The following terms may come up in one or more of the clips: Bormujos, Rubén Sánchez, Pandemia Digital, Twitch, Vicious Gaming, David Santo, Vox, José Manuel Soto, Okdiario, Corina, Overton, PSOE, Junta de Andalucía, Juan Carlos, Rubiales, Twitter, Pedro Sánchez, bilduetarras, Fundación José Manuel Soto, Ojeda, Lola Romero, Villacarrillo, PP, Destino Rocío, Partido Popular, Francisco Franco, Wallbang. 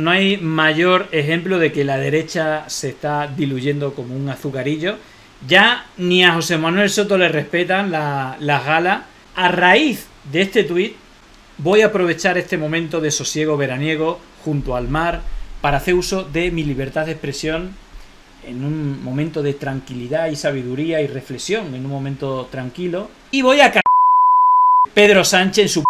No hay mayor ejemplo de que la derecha se está diluyendo como un azucarillo. Ya ni a José Manuel Soto le respetan las galas. A raíz de este tuit voy a aprovechar este momento de sosiego veraniego junto al mar para hacer uso de mi libertad de expresión en un momento de tranquilidad y sabiduría y reflexión, en un momento tranquilo. Y voy a Pedro Sánchez en su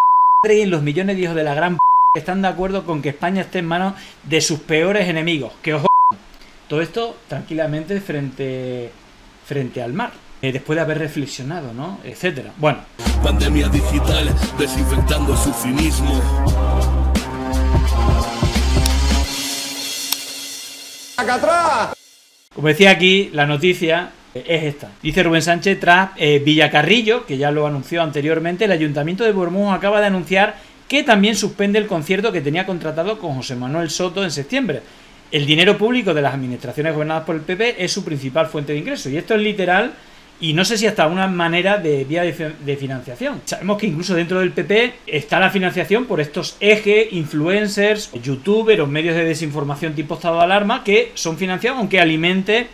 p*** y en los millones de hijos de la gran p*** que están de acuerdo con que España esté en manos de sus peores enemigos. Que os jodan. Todo esto tranquilamente frente al mar. Después de haber reflexionado, ¿no? Etcétera. Bueno. Pandemia digital desinfectando su cinismo. ¡Acá atrás! Como decía aquí, la noticia es esta. Dice Rubén Sánchez tras Villacarrillo, que ya lo anunció anteriormente, el Ayuntamiento de Bormujos acaba de anunciar que también suspende el concierto que tenía contratado con José Manuel Soto en septiembre. El dinero público de las administraciones gobernadas por el PP es su principal fuente de ingresos. Y esto es literal y no sé si hasta una manera de vía de financiación. Sabemos que incluso dentro del PP está la financiación por estos ejes, influencers, youtubers, medios de desinformación tipo estado de alarma, que son financiados aunque alimente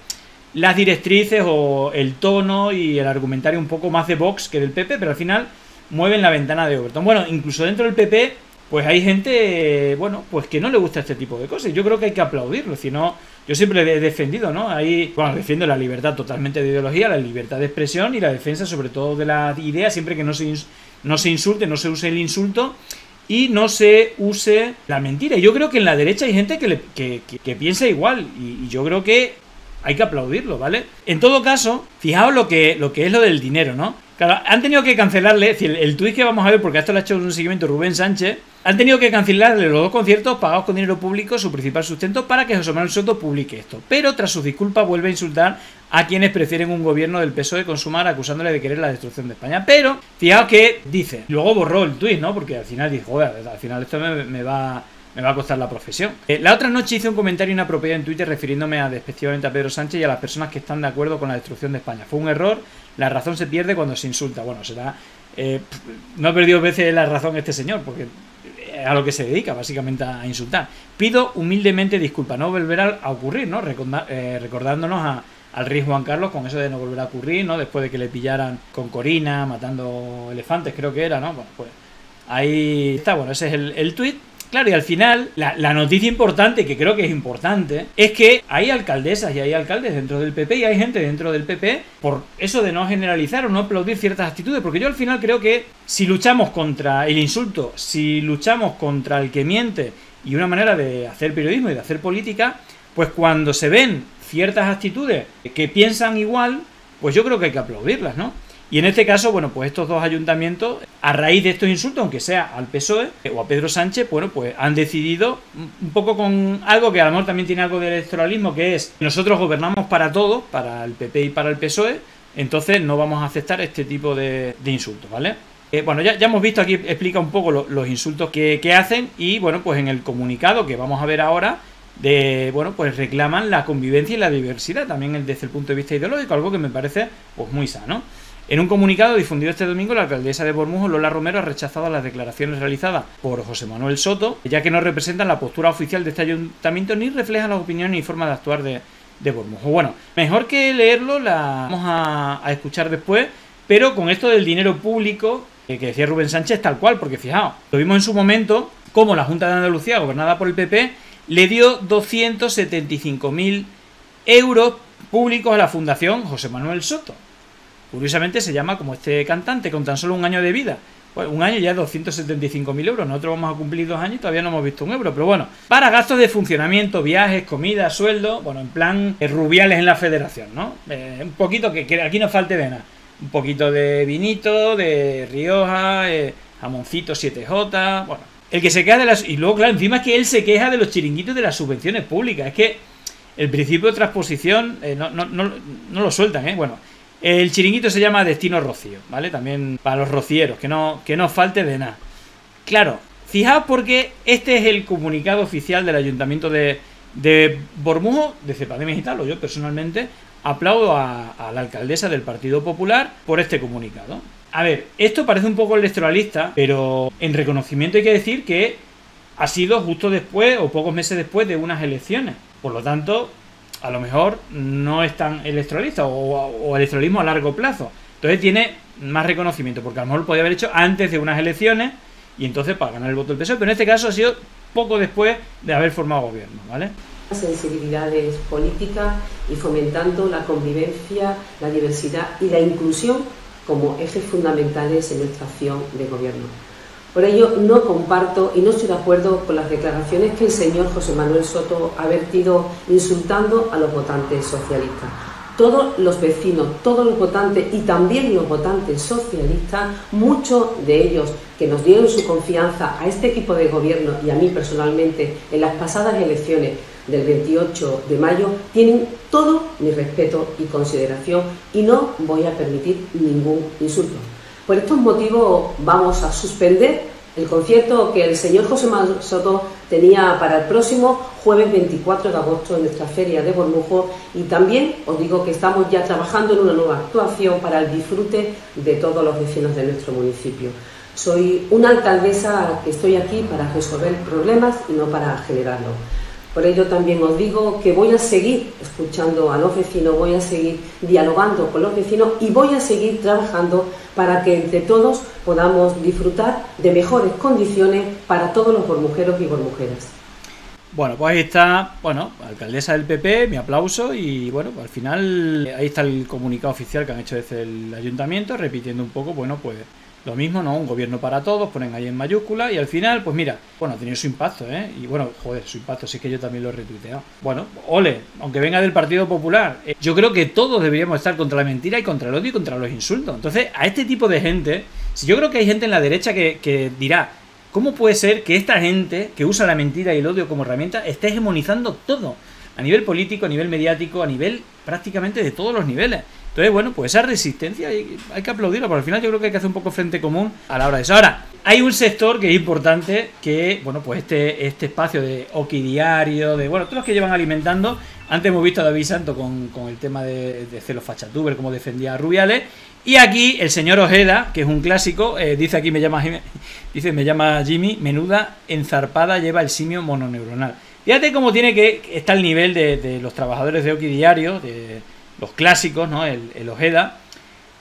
las directrices o el tono y el argumentario un poco más de Vox que del PP, pero al final mueven la ventana de Overton. Bueno, incluso dentro del PP pues hay gente, bueno, pues que no le gusta este tipo de cosas. Yo creo que hay que aplaudirlo, si no, yo siempre he defendido, ¿no? Ahí, bueno, defiendo la libertad totalmente de ideología, la libertad de expresión y la defensa sobre todo de las ideas, siempre que no se insulte, no se use el insulto y no se use la mentira. Yo creo que en la derecha hay gente que piensa igual y yo creo que hay que aplaudirlo, ¿vale? En todo caso, fijaos lo que es lo del dinero, ¿no? Claro, han tenido que cancelarle, es decir, el tuit que vamos a ver, porque esto lo ha hecho un seguimiento Rubén Sánchez, han tenido que cancelarle los dos conciertos pagados con dinero público, su principal sustento, para que José Manuel Soto publique esto. Pero tras sus disculpas vuelve a insultar a quienes prefieren un gobierno del PSOE con Sumar, acusándole de querer la destrucción de España. Pero, fijaos que dice, luego borró el tuit, ¿no? Porque al final dijo, joder, al final esto me va a costar la profesión. La otra noche hice un comentario inapropiado en Twitter refiriéndome despectivamente a Pedro Sánchez y a las personas que están de acuerdo con la destrucción de España. Fue un error, la razón se pierde cuando se insulta. Bueno, será... no ha perdido veces la razón este señor, porque a lo que se dedica, básicamente a insultar. Pido humildemente disculpas, no volverá a ocurrir, ¿no? Recordándonos al rey Juan Carlos con eso de no volver a ocurrir, ¿no? Después de que le pillaran con Corina, matando elefantes, creo que era, ¿no? Bueno, pues ahí está, bueno, ese es el tuit. Claro, y al final, la noticia importante, que creo que es importante, es que hay alcaldesas y hay alcaldes dentro del PP y hay gente dentro del PP por eso de no generalizar o no aplaudir ciertas actitudes, porque yo al final creo que si luchamos contra el insulto, si luchamos contra el que miente y una manera de hacer periodismo y de hacer política, pues cuando se ven ciertas actitudes que piensan igual, pues yo creo que hay que aplaudirlas, ¿no? Y en este caso, bueno, pues estos dos ayuntamientos, a raíz de estos insultos, aunque sea al PSOE o a Pedro Sánchez, bueno, pues han decidido un poco con algo que a lo mejor también tiene algo de electoralismo, que es, nosotros gobernamos para todos, para el PP y para el PSOE, entonces no vamos a aceptar este tipo de insultos, ¿vale? Bueno, ya hemos visto aquí, explica un poco los insultos que hacen y, bueno, pues en el comunicado que vamos a ver ahora, bueno, pues reclaman la convivencia y la diversidad, también desde el punto de vista ideológico, algo que me parece, pues, muy sano. En un comunicado difundido este domingo, la alcaldesa de Bormujos, Lola Romero, ha rechazado las declaraciones realizadas por José Manuel Soto, ya que no representan la postura oficial de este ayuntamiento ni reflejan las opiniones ni formas de actuar de Bormujos. Bueno, mejor que leerlo, la vamos a escuchar después, pero con esto del dinero público, que decía Rubén Sánchez, tal cual, porque fijaos, lo vimos en su momento, como la Junta de Andalucía, gobernada por el PP, le dio 275.000 € públicos a la Fundación José Manuel Soto. Curiosamente se llama como este cantante, con tan solo un año de vida. Pues un año ya 275.000 €. Nosotros vamos a cumplir 2 años y todavía no hemos visto 1 euro. Pero bueno, para gastos de funcionamiento, viajes, comida, sueldo, bueno, en plan Rubiales en la federación, ¿no? Un poquito que aquí no falte de nada. Un poquito de vinito, de Rioja, jamoncito 7J, bueno. El que se queja de las... Y luego, claro, encima es que él se queja de los chiringuitos de las subvenciones públicas. Es que el principio de transposición no lo sueltan, ¿eh? Bueno... El chiringuito se llama Destino Rocío, ¿vale? También para los rocieros, que no falte de nada. Claro, fijaos porque este es el comunicado oficial del Ayuntamiento de Bormujos, de Pandemia Digital, o yo personalmente, aplaudo a la alcaldesa del Partido Popular por este comunicado. A ver, esto parece un poco electoralista, pero en reconocimiento hay que decir que ha sido justo después o pocos meses después de unas elecciones. Por lo tanto, a lo mejor no es tan electoralista o electoralismo a largo plazo. Entonces tiene más reconocimiento, porque a lo mejor lo podía haber hecho antes de unas elecciones y entonces para ganar el voto del PSOE. Pero en este caso ha sido poco después de haber formado gobierno, ¿vale? Sensibilidades políticas y fomentando la convivencia, la diversidad y la inclusión como ejes fundamentales en nuestra acción de gobierno. Por ello, no comparto y no estoy de acuerdo con las declaraciones que el señor José Manuel Soto ha vertido insultando a los votantes socialistas. Todos los vecinos, todos los votantes y también los votantes socialistas, muchos de ellos que nos dieron su confianza a este equipo de gobierno y a mí personalmente en las pasadas elecciones del 28 de mayo, tienen todo mi respeto y consideración y no voy a permitir ningún insulto. Por estos motivos vamos a suspender el concierto que el señor José Manuel Soto tenía para el próximo jueves 24 de agosto en nuestra feria de Bormujos, y también os digo que estamos ya trabajando en una nueva actuación para el disfrute de todos los vecinos de nuestro municipio. Soy una alcaldesa que estoy aquí para resolver problemas y no para generarlos. Por ello también os digo que voy a seguir escuchando a los vecinos, voy a seguir dialogando con los vecinos y voy a seguir trabajando para que entre todos podamos disfrutar de mejores condiciones para todos los bormujeros y bormujeras. Bueno, pues ahí está, bueno, alcaldesa del PP, mi aplauso y bueno, al final ahí está el comunicado oficial que han hecho desde el ayuntamiento, repitiendo un poco, bueno, pues lo mismo, ¿no? Un gobierno para todos, ponen ahí en mayúscula y al final, pues mira, bueno, ha tenido su impacto, ¿eh? Y bueno, joder, su impacto, si es que yo también lo he retuiteado. Bueno, ole, aunque venga del Partido Popular, yo creo que todos deberíamos estar contra la mentira y contra el odio y contra los insultos. Entonces, a este tipo de gente, si yo creo que hay gente en la derecha que dirá, ¿cómo puede ser que esta gente que usa la mentira y el odio como herramienta esté hegemonizando todo? A nivel político, a nivel mediático, a nivel prácticamente de todos los niveles. Entonces, bueno, pues esa resistencia hay que aplaudirla, pero al final yo creo que hay que hacer un poco frente común a la hora de eso. Ahora, hay un sector que es importante, que, bueno, pues este espacio de Okdiario, de, bueno, todos los que llevan alimentando. Antes hemos visto a David Santo con el tema de celos fachatuber, como defendía a Rubiales. Y aquí el señor Ojeda, que es un clásico, dice aquí, me llama Jimmy, menuda enzarpada lleva el simio mononeuronal. Fíjate cómo tiene que estar el nivel de los trabajadores de Okdiario, de los clásicos, ¿no? El Ojeda,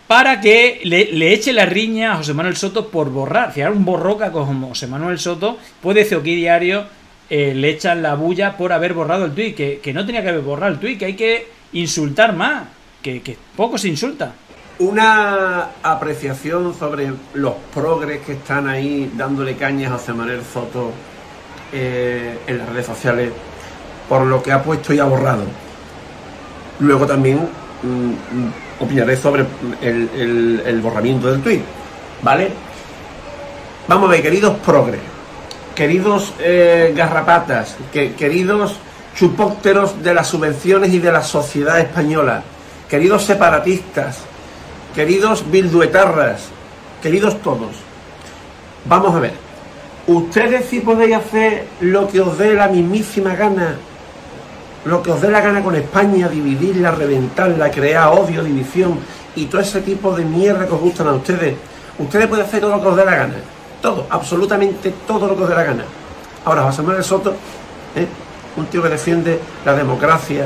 para que le eche la riña a José Manuel Soto por borrar. Si hay un borroca como José Manuel Soto, puede ese Okdiario le echan la bulla por haber borrado el tuit, que no tenía que haber borrado el tuit, que hay que insultar más, que poco se insulta. Una apreciación sobre los progres que están ahí dándole cañas a José Manuel Soto en las redes sociales por lo que ha puesto y ha borrado. Luego también opinaré sobre el borramiento del tuit, ¿vale? Vamos a ver, queridos progres, queridos garrapatas, queridos chupócteros de las subvenciones y de la sociedad española, queridos separatistas, queridos bilduetarras, queridos todos. Vamos a ver, ustedes sí podéis hacer lo que os dé la mismísima gana, lo que os dé la gana con España, dividirla, reventarla, crear odio, división y todo ese tipo de mierda que os gustan a ustedes. Ustedes pueden hacer todo lo que os dé la gana, todo, absolutamente todo lo que os dé la gana. Ahora, José Manuel Soto, un tío que defiende la democracia,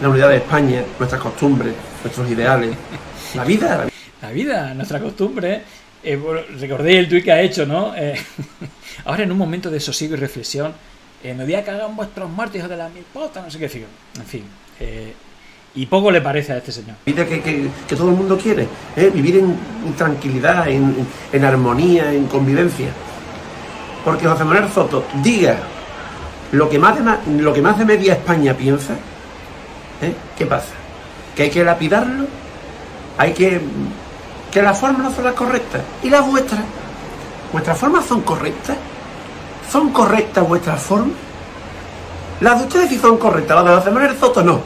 la unidad de España, nuestras costumbres, nuestros ideales, la vida. La vida, nuestra costumbre. Bueno, recordéis el tuit que ha hecho, ¿no? Ahora en un momento de sosiego y reflexión, me voy a cagar en vuestros muertos, hijos de la mil potas, no sé qué decir. En fin, y poco le parece a este señor. Vida que todo el mundo quiere, vivir en tranquilidad, en armonía, en convivencia. Porque José Manuel Soto diga lo que más de media España piensa, ¿qué pasa? ¿Que hay que lapidarlo? ¿Hay que las formas no son las correctas? ¿Y las vuestras? ¿Vuestras formas son correctas? ¿Son correctas vuestras formas? Las de ustedes sí son correctas, las de José Manuel Soto no.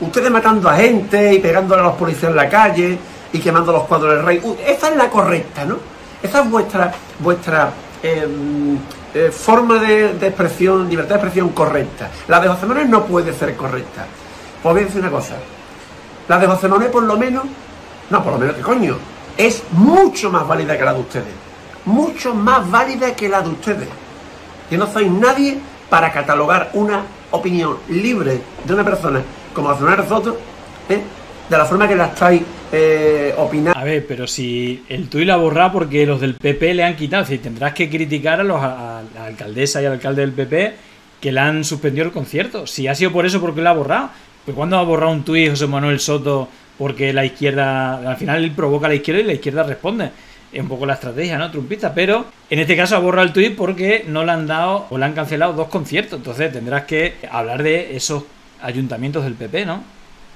Ustedes matando a gente y pegándole a los policías en la calle y quemando los cuadros del rey. Esa es la correcta, ¿no? Esa es vuestra forma de expresión, libertad de expresión correcta. La de José Manuel no puede ser correcta. Pues voy a decir una cosa. La de José Manuel por lo menos que coño, es mucho más válida que la de ustedes. Mucho más válida que la de ustedes. Yo no soy nadie para catalogar una opinión libre de una persona como José Manuel Soto, de la forma que la estáis opinando. A ver, pero si el tuit la borra porque los del PP le han quitado, si tendrás que criticar a la alcaldesa y al alcalde del PP que le han suspendido el concierto. Si ha sido por eso, porque la ha borrado. Pues cuando ha borrado un tuit José Manuel Soto porque la izquierda, al final él provoca a la izquierda y la izquierda responde. Es un poco la estrategia, ¿no? Trumpista, pero en este caso ha borrado el tuit porque no le han dado o le han cancelado dos conciertos. Entonces tendrás que hablar de esos ayuntamientos del PP, ¿no?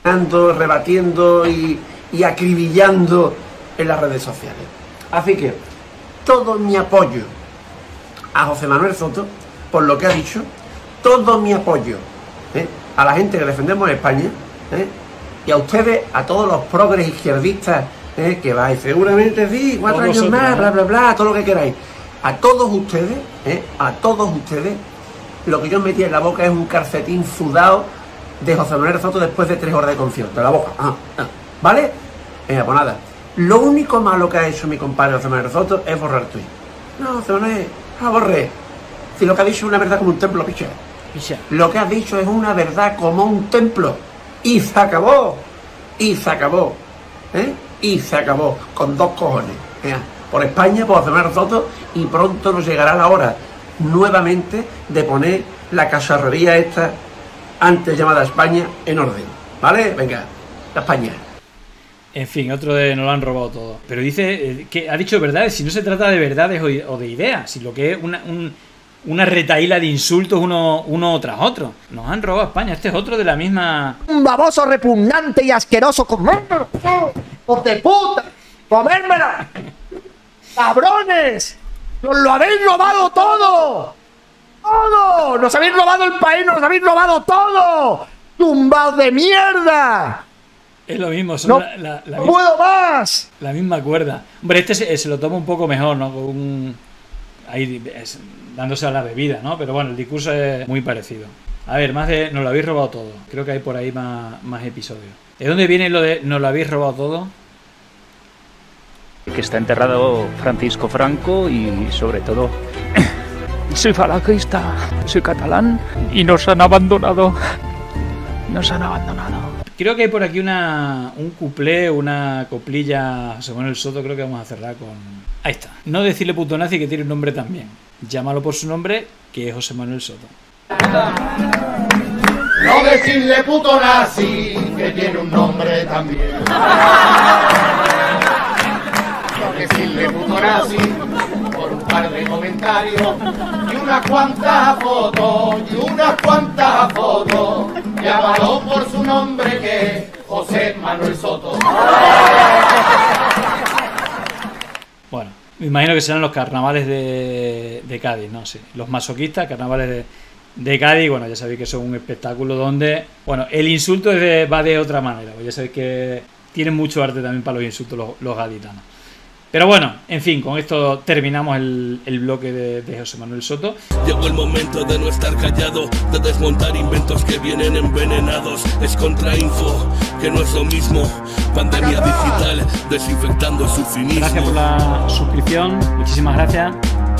Rebatiendo y acribillando en las redes sociales. Así que todo mi apoyo a José Manuel Soto por lo que ha dicho, todo mi apoyo a la gente que defendemos España y a ustedes, a todos los progres izquierdistas que vais seguramente sí, 4 años más, bla bla bla, todo lo que queráis. A todos ustedes, lo que yo metí en la boca es un calcetín sudado de José Manuel Soto después de 3 horas de concierto, la boca, ¿vale? Pues nada, lo único malo que ha hecho mi compadre José Manuel Soto es borrar tuit. No, José Manuel, no borré. Si lo que ha dicho es una verdad como un templo, picha. Lo que has dicho es una verdad como un templo. Y se acabó. Y se acabó. Y se acabó. Con dos cojones. Por España, por José Manuel Soto, y pronto nos llegará la hora nuevamente de poner la cacharrería esta antes llamada España en orden, ¿vale? Venga, la España. En fin, otro de nos lo han robado todo. Pero dice que ha dicho verdades, si no se trata de verdades o de ideas, si lo que es una retaíla de insultos uno tras otro. Nos han robado a España, este es otro de la misma... Un baboso repugnante y asqueroso, comérmelo, hijos de puta, comérmela, cabrones, nos lo habéis robado todo. ¡Todo! ¡Nos habéis robado el país! ¡Nos habéis robado todo! ¡Tumbaos de mierda! Es lo mismo, son ¡No puedo más! La misma cuerda. Hombre, este se lo toma un poco mejor, ¿no? Ahí dándose a la bebida, ¿no? Pero bueno, el discurso es muy parecido. A ver, más de... Nos lo habéis robado todo. Creo que hay por ahí más episodios. ¿De dónde viene lo de nos lo habéis robado todo? Que está enterrado Francisco Franco y sobre todo... Soy falangista, soy catalán y nos han abandonado. Nos han abandonado. Creo que hay por aquí un cuplé, una coplilla, José Manuel Soto, creo que vamos a cerrar con... Ahí está. No decirle puto nazi que tiene un nombre también. Llámalo por su nombre, que es José Manuel Soto. No decirle puto nazi que tiene un nombre también. No decirle puto nazi... de comentarios y unas cuantas fotos llámalo por su nombre que es José Manuel Soto. Bueno, me imagino que serán los carnavales de Cádiz, no sé, los masoquistas, carnavales de Cádiz, bueno, ya sabéis que son un espectáculo donde, bueno, el insulto va de otra manera, pues ya sabéis que tienen mucho arte también para los insultos los gaditanos. Pero bueno, en fin, con esto terminamos el bloque de José Manuel Soto. Llegó el momento de no estar callado, de desmontar inventos que vienen envenenados. Es contrainfo, que no es lo mismo. Pandemia digital, desinfectando su cinismo. Gracias por la suscripción, muchísimas gracias.